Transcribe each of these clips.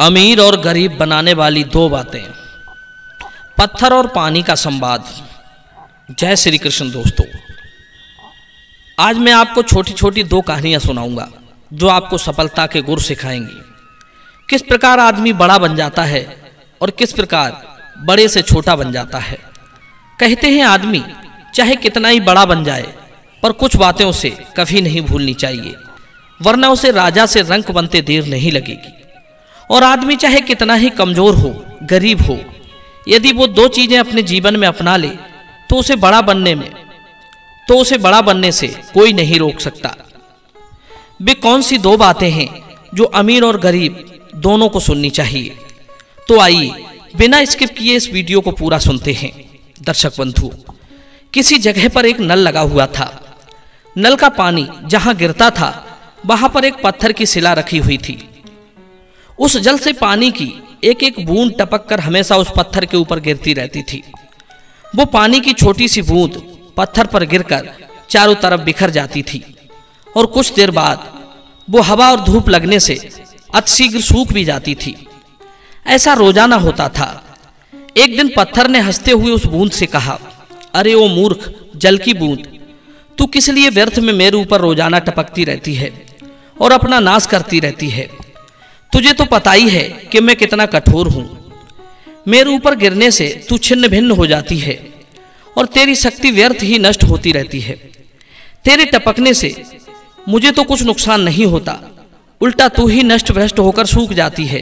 अमीर और गरीब बनाने वाली दो बातें, पत्थर और पानी का संवाद। जय श्री कृष्ण दोस्तों, आज मैं आपको छोटी छोटी दो कहानियां सुनाऊंगा जो आपको सफलता के गुर सिखाएंगी। किस प्रकार आदमी बड़ा बन जाता है और किस प्रकार बड़े से छोटा बन जाता है। कहते हैं आदमी चाहे कितना ही बड़ा बन जाए पर कुछ बातें उसे कभी नहीं भूलनी चाहिए, वरना उसे राजा से रंक बनते देर नहीं लगेगी। और आदमी चाहे कितना ही कमजोर हो, गरीब हो, यदि वो दो चीज़ें अपने जीवन में अपना ले तो उसे बड़ा बनने से कोई नहीं रोक सकता। वे कौन सी दो बातें हैं जो अमीर और गरीब दोनों को सुननी चाहिए? तो आइए बिना स्किप किए इस वीडियो को पूरा सुनते हैं। दर्शक बंधु, किसी जगह पर एक नल लगा हुआ था। नल का पानी जहां गिरता था वहां पर एक पत्थर की शिला रखी हुई थी। उस जल से पानी की एक एक बूंद टपक कर हमेशा उस पत्थर के ऊपर गिरती रहती थी। वो पानी की छोटी सी बूंद पत्थर पर गिरकर चारों तरफ बिखर जाती थी और कुछ देर बाद वो हवा और धूप लगने से अतिशीघ्र सूख भी जाती थी। ऐसा रोजाना होता था। एक दिन पत्थर ने हंसते हुए उस बूंद से कहा, अरे ओ मूर्ख जल की बूंद, तू किस लिए व्यर्थ में मेरे ऊपर रोजाना टपकती रहती है और अपना नाश करती रहती है? तुझे तो पता ही है कि मैं कितना कठोर हूँ। मेरे ऊपर गिरने से तू छिन्न भिन्न हो जाती है और तेरी शक्ति व्यर्थ ही नष्ट होती रहती है। तेरे टपकने से मुझे तो कुछ नुकसान नहीं होता, उल्टा तू ही नष्ट भ्रष्ट होकर सूख जाती है।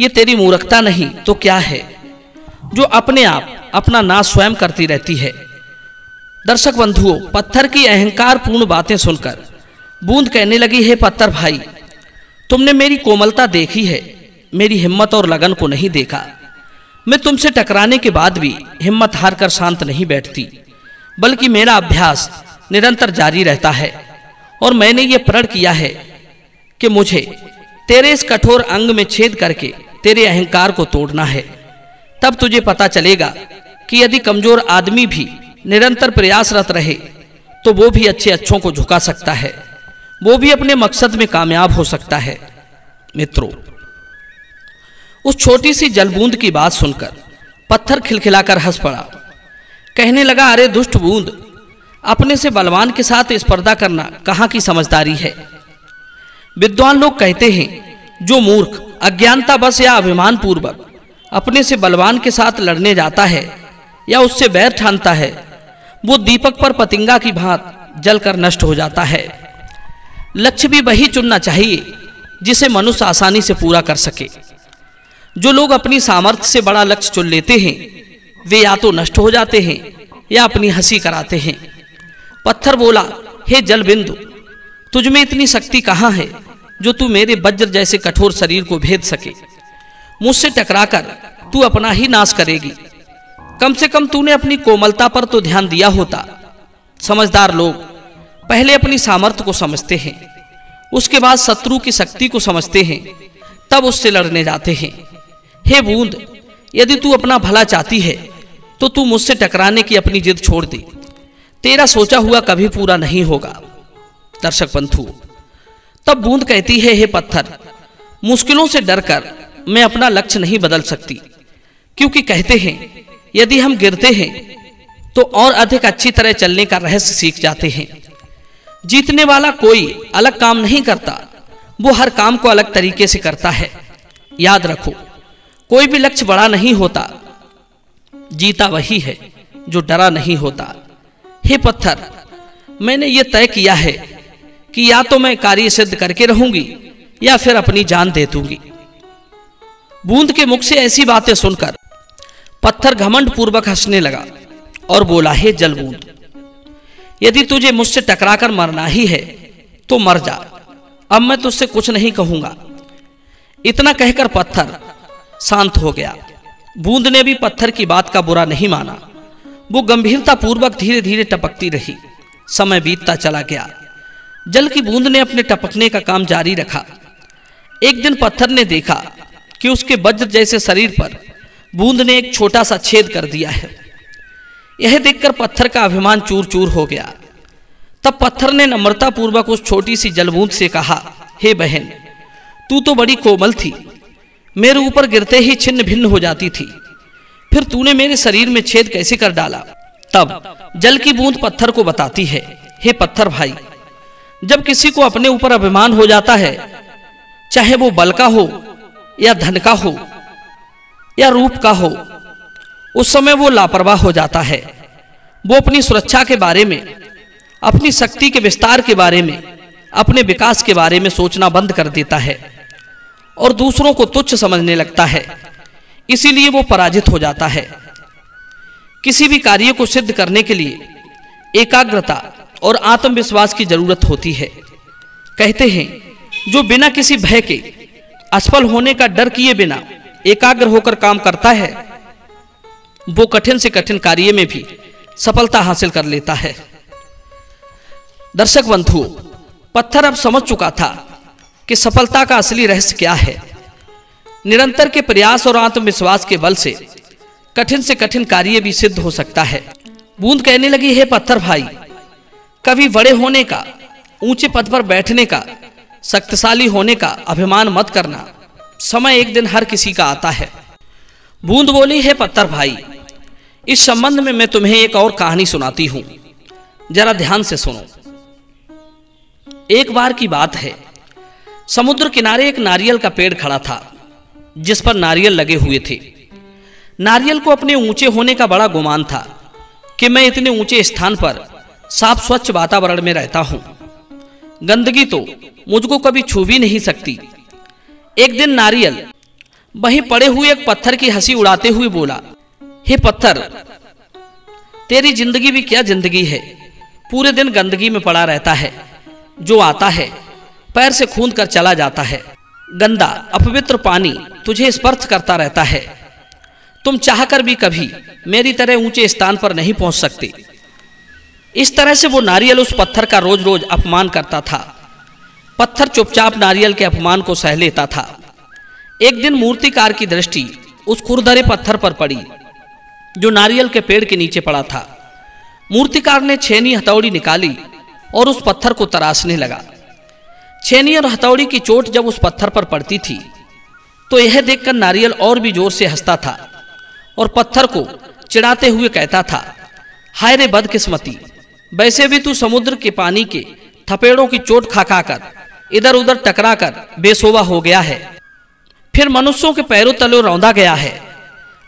ये तेरी मूर्खता नहीं तो क्या है, जो अपने आप अपना नाश स्वयं करती रहती है। दर्शक बंधुओं, पत्थर की अहंकार पूर्ण बातें सुनकर बूंद कहने लगी, है पत्थर भाई, तुमने मेरी कोमलता देखी है, मेरी हिम्मत और लगन को नहीं देखा। मैं तुमसे टकराने के बाद भी हिम्मत हार कर शांत नहीं बैठती, बल्कि मेरा अभ्यास निरंतर जारी रहता है और मैंने ये प्रण किया है कि मुझे तेरे इस कठोर अंग में छेद करके तेरे अहंकार को तोड़ना है। तब तुझे पता चलेगा कि यदि कमजोर आदमी भी निरंतर प्रयासरत रहे तो वो भी अच्छे अच्छों को झुका सकता है, वो भी अपने मकसद में कामयाब हो सकता है। मित्रों, उस छोटी सी जलबूंद की बात सुनकर पत्थर खिलखिलाकर हंस पड़ा। कहने लगा, अरे दुष्ट बूंद, अपने से बलवान के साथ स्पर्धा करना कहाँ की समझदारी है। विद्वान लोग कहते हैं, जो मूर्ख अज्ञानता बस या अभिमान पूर्वक अपने से बलवान के साथ लड़ने जाता है या उससे बैर ठानता है, वो दीपक पर पतिंगा की भांति जलकर नष्ट हो जाता है। लक्ष्य भी वही चुनना चाहिए जिसे मनुष्य आसानी से पूरा कर सके। जो लोग अपनी सामर्थ्य से बड़ा लक्ष्य चुन लेते हैं वे या तो नष्ट हो जाते हैं या अपनी हंसी कराते हैं। पत्थर बोला, हे जलबिंदु, तुझ में इतनी शक्ति कहाँ है जो तू मेरे वज्र जैसे कठोर शरीर को भेद सके। मुझसे टकराकर तू अपना ही नाश करेगी। कम से कम तूने अपनी कोमलता पर तो ध्यान दिया होता। समझदार लोग पहले अपनी सामर्थ्य को समझते हैं, उसके बाद शत्रु की शक्ति को समझते हैं, तब उससे लड़ने जाते हैं। हे बूंद, यदि तू अपना भला चाहती है तो तू मुझसे टकराने की अपनी जिद छोड़ दे, तेरा सोचा हुआ कभी पूरा नहीं होगा। दर्शक बंधु, तब बूंद कहती है, हे पत्थर, मुश्किलों से डरकर मैं अपना लक्ष्य नहीं बदल सकती, क्योंकि कहते हैं यदि हम गिरते हैं तो और अधिक अच्छी तरह चलने का रहस्य सीख जाते हैं। जीतने वाला कोई अलग काम नहीं करता, वो हर काम को अलग तरीके से करता है। याद रखो, कोई भी लक्ष्य बड़ा नहीं होता, जीता वही है जो डरा नहीं होता। हे पत्थर, मैंने ये तय किया है कि या तो मैं कार्य सिद्ध करके रहूंगी या फिर अपनी जान दे दूंगी। बूंद के मुख से ऐसी बातें सुनकर पत्थर घमंड पूर्वक हंसने लगा और बोला, हे जल बूंद, यदि तुझे मुझसे टकराकर मरना ही है तो मर जा, अब मैं तुझसे कुछ नहीं कहूंगा। इतना कहकर पत्थर शांत हो गया। बूंद ने भी पत्थर की बात का बुरा नहीं माना। वो गंभीरता पूर्वक धीरे धीरे टपकती रही। समय बीतता चला गया। जल की बूंद ने अपने टपकने का काम जारी रखा। एक दिन पत्थर ने देखा कि उसके वज्र जैसे शरीर पर बूंद ने एक छोटा सा छेद कर दिया है। यह देखकर पत्थर का अभिमान चूर चूर हो गया। तब पत्थर ने नम्रता पूर्वक उस छोटी सी जलबूंद से कहा, हे बहन, तू तो बड़ी कोमल थी, मेरे ऊपर गिरते ही छिन्न भिन्न हो जाती थी। फिर तूने मेरे शरीर में छेद कैसे कर डाला। तब जल की बूंद पत्थर को बताती है, हे पत्थर भाई, जब किसी को अपने ऊपर अभिमान हो जाता है, चाहे वो बल का हो या धन का हो या रूप का हो, उस समय वो लापरवाह हो जाता है। वो अपनी सुरक्षा के बारे में, अपनी शक्ति के विस्तार के बारे में, अपने विकास के बारे में सोचना बंद कर देता है और दूसरों को तुच्छ समझने लगता है। इसीलिए वो पराजित हो जाता है। किसी भी कार्य को सिद्ध करने के लिए एकाग्रता और आत्मविश्वास की जरूरत होती है। कहते हैं जो बिना किसी भय के, असफल होने का डर किए बिना एकाग्र होकर काम करता है, वो कठिन से कठिन कार्य में भी सफलता हासिल कर लेता है। दर्शक बंधुओं, पत्थर अब समझ चुका था कि सफलता का असली रहस्य क्या है। निरंतर के प्रयास और आत्मविश्वास के बल से कठिन कार्य भी सिद्ध हो सकता है। बूंद कहने लगी, है पत्थर भाई, कभी बड़े होने का, ऊंचे पद पर बैठने का, शक्तिशाली होने का अभिमान मत करना। समय एक दिन हर किसी का आता है। बूंद बोली, है पत्थर भाई, इस संबंध में मैं तुम्हें एक और कहानी सुनाती हूं, जरा ध्यान से सुनो। एक बार की बात है, समुद्र किनारे एक नारियल का पेड़ खड़ा था जिस पर नारियल लगे हुए थे। नारियल को अपने ऊंचे होने का बड़ा गुमान था कि मैं इतने ऊंचे स्थान पर साफ स्वच्छ वातावरण में रहता हूं, गंदगी तो मुझको कभी छू भी नहीं सकती। एक दिन नारियल वहीं पड़े हुए एक पत्थर की हंसी उड़ाते हुए बोला, हे पत्थर, तेरी जिंदगी भी क्या जिंदगी है, पूरे दिन गंदगी में पड़ा रहता है, जो आता है पैर से खूंद कर चला जाता है, गंदा अपवित्र पानी तुझे स्पर्श करता रहता है, तुम चाहकर भी कभी मेरी तरह ऊंचे स्थान पर नहीं पहुंच सकते। इस तरह से वो नारियल उस पत्थर का रोज रोज अपमान करता था। पत्थर चुपचाप नारियल के अपमान को सह लेता था। एक दिन मूर्तिकार की दृष्टि उस खुरदरे पत्थर पर पड़ी जो नारियल के पेड़ के नीचे पड़ा था। मूर्तिकार ने छेनी हथौड़ी निकाली और उस पत्थर को तराशने लगा। छेनी और हथौड़ी की चोट जब उस पत्थर पर पड़ती थी तो यह देखकर नारियल और भी जोर से हंसता था और पत्थर को चिढ़ाते हुए कहता था, हाय रे बदकिस्मती, वैसे भी तू समुद्र के पानी के थपेड़ों की चोट खा खाकर इधर उधर टकरा कर बेसोवा हो गया है, फिर मनुष्यों के पैरों तले रौंदा गया है।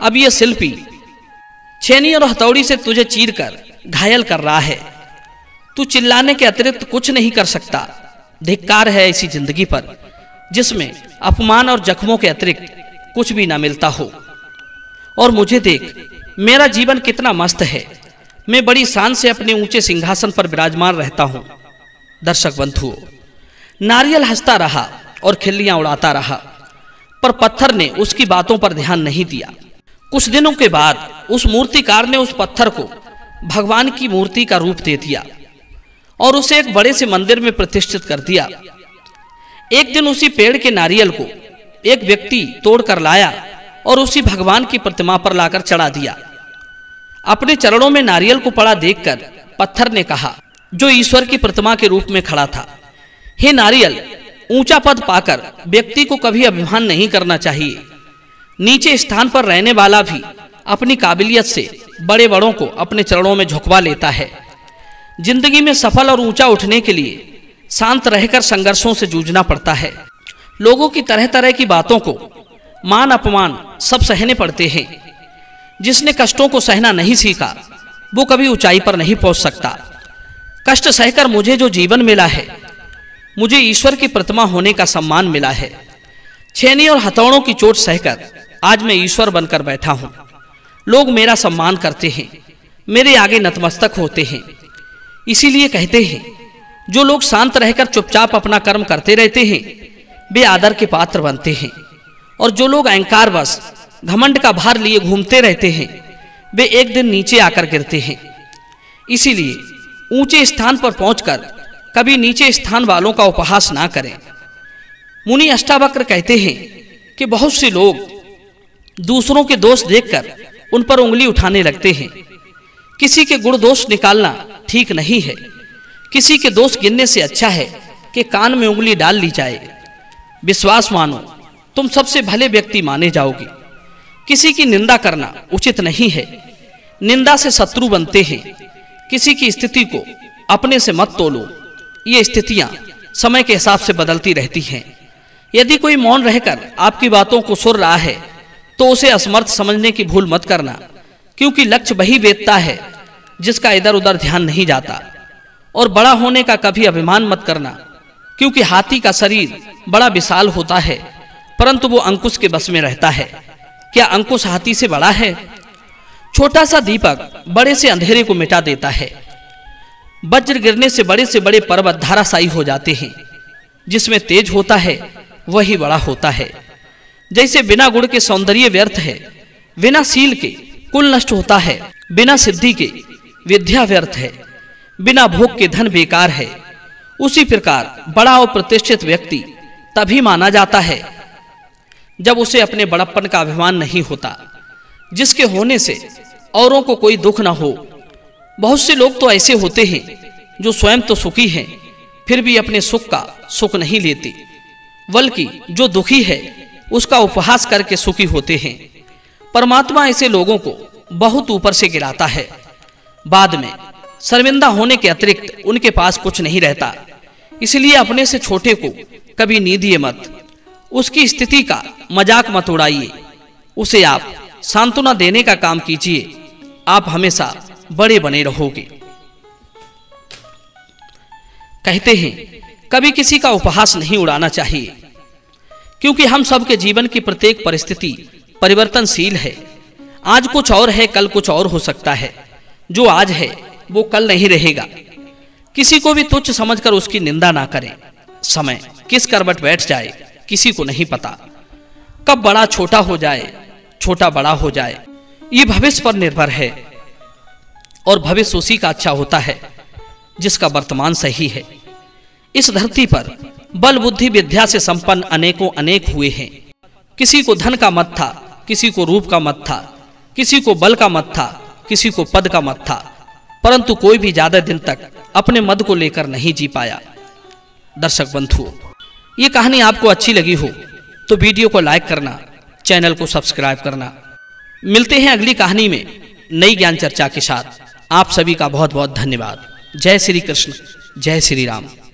अब ये शिल्पी छेनी और हथौड़ी से तुझे चीरकर घायल कर रहा है, तू चिल्लाने के अतिरिक्त कुछ नहीं कर सकता। धिक्कार है ऐसी जिंदगी पर जिसमें अपमान और जख्मों के अतिरिक्त कुछ भी ना मिलता हो। और मुझे देख, मेरा जीवन कितना मस्त है, मैं बड़ी शान से अपने ऊंचे सिंहासन पर विराजमान रहता हूं। दर्शक बंधुओं, नारियल हंसता रहा और खिल्लियां उड़ाता रहा, पर पत्थर ने उसकी बातों पर ध्यान नहीं दिया। कुछ दिनों के बाद उस मूर्तिकार ने उस पत्थर को भगवान की मूर्ति का रूप दे दिया और उसे एक बड़े से मंदिर में प्रतिष्ठित कर दिया। एक दिन उसी पेड़ के नारियल को एक व्यक्ति तोड़कर लाया और उसी भगवान की प्रतिमा पर लाकर चढ़ा दिया। अपने चरणों में नारियल को पड़ा देखकर पत्थर ने कहा, जो ईश्वर की प्रतिमा के रूप में खड़ा था, हे नारियल, ऊंचा पद पाकर व्यक्ति को कभी अभिमान नहीं करना चाहिए। नीचे स्थान पर रहने वाला भी अपनी काबिलियत से बड़े बड़ों को अपने चरणों में झुकवा लेता है। जिंदगी में सफल और ऊंचा उठने के लिए शांत रहकर संघर्षों से जूझना पड़ता है। लोगों की तरह तरह की बातों को, मान अपमान सब सहने पड़ते हैं। जिसने कष्टों को सहना नहीं सीखा वो कभी ऊंचाई पर नहीं पहुंच सकता। कष्ट सहकर मुझे जो जीवन मिला है, मुझे ईश्वर की प्रतिमा होने का सम्मान मिला है। छेनी और हथौड़ों की चोट सहकर आज मैं ईश्वर बनकर बैठा हूं। लोग मेरा सम्मान करते हैं, मेरे आगे नतमस्तक होते हैं। इसीलिए कहते हैं जो लोग शांत रहकर चुपचाप अपना कर्म करते रहते हैं वे आदर के पात्र बनते हैं, और जो लोग अहंकारवश घमंड का भार लिए घूमते रहते हैं वे एक दिन नीचे आकर गिरते हैं। इसीलिए ऊंचे स्थान पर पहुंचकर कभी नीचे स्थान वालों का उपहास ना करें। मुनि अष्टावक्र कहते हैं कि बहुत से लोग दूसरों के दोष देखकर उन पर उंगली उठाने लगते हैं। किसी के गुण दोष निकालना ठीक नहीं है। किसी के दोष गिनने से अच्छा है कि कान में उंगली डाल ली जाए। विश्वास मानो, तुम सबसे भले व्यक्ति माने जाओगे। किसी की निंदा करना उचित नहीं है, निंदा से शत्रु बनते हैं। किसी की स्थिति को अपने से मत तोलो, ये स्थितियां समय के हिसाब से बदलती रहती हैं। यदि कोई मौन रहकर आपकी बातों को सुन रहा है तो उसे असमर्थ समझने की भूल मत करना, क्योंकि लक्ष्य वही वेधता है जिसका इधर उधर ध्यान नहीं जाता। और बड़ा होने का कभी अभिमान मत करना, क्योंकि हाथी का शरीर बड़ा विशाल होता है परंतु वो अंकुश के बस में रहता है। क्या अंकुश हाथी से बड़ा है? छोटा सा दीपक बड़े से अंधेरे को मिटा देता है। वज्र गिरने से बड़े पर्वत धाराशायी हो जाते हैं। जिसमें तेज होता है वही बड़ा होता है। जैसे बिना गुण के सौंदर्य व्यर्थ है, बिना सील के कुल नष्ट होता है, बिना सिद्धि के विद्या व्यर्थ है, बिना भोग के धन बेकार है, उसी प्रकार बड़ा और प्रतिष्ठित व्यक्ति तभी माना जाता है जब उसे अपने बड़प्पन का अभिमान नहीं होता, जिसके होने से औरों को कोई दुख ना हो। बहुत से लोग तो ऐसे होते हैं जो स्वयं तो सुखी हैं फिर भी अपने सुख का सुख नहीं लेते, बल्कि जो दुखी है उसका उपहास करके सुखी होते हैं। परमात्मा ऐसे लोगों को बहुत ऊपर से गिराता है, बाद में शर्मिंदा होने के अतिरिक्त उनके पास कुछ नहीं रहता। इसलिए अपने से छोटे को कभी नीदिए मत, उसकी स्थिति का मजाक मत उड़ाइए, उसे आप सांत्वना देने का काम कीजिए। आप हमेशा बड़े बने रहोगे। कहते हैं कभी किसी का उपहास नहीं उड़ाना चाहिए, क्योंकि हम सबके जीवन की प्रत्येक परिस्थिति परिवर्तनशील है। आज कुछ और है, कल कुछ और हो सकता है। जो आज है वो कल नहीं रहेगा। किसी को भी तुच्छ समझकर उसकी निंदा ना करें। समय किस करवट बैठ जाए किसी को नहीं पता। कब बड़ा छोटा हो जाए, छोटा बड़ा हो जाए, ये भविष्य पर निर्भर है। और भविष्य उसी का अच्छा होता है जिसका वर्तमान सही है। इस धरती पर बल बुद्धि विद्या से संपन्न अनेकों अनेक हुए हैं। किसी को धन का मत था, किसी को रूप का मत था, किसी को बल का मत था, किसी को पद का मत था, परंतु कोई भी ज्यादा दिन तक अपने मद को लेकर नहीं जी पाया। दर्शक बंधुओं, ये कहानी आपको अच्छी लगी हो तो वीडियो को लाइक करना, चैनल को सब्सक्राइब करना। मिलते हैं अगली कहानी में नई ज्ञान चर्चा के साथ। आप सभी का बहुत बहुत धन्यवाद। जय श्री कृष्ण, जय श्री राम।